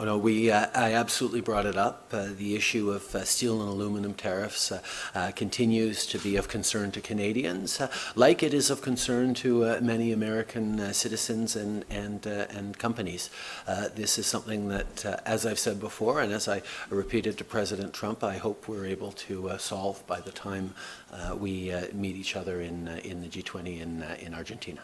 Oh, no, I absolutely brought it up. The issue of steel and aluminum tariffs continues to be of concern to Canadians, like it is of concern to many American citizens and companies. This is something that, as I've said before, and as I repeated to President Trump, I hope we're able to solve by the time we meet each other in the G20 in Argentina.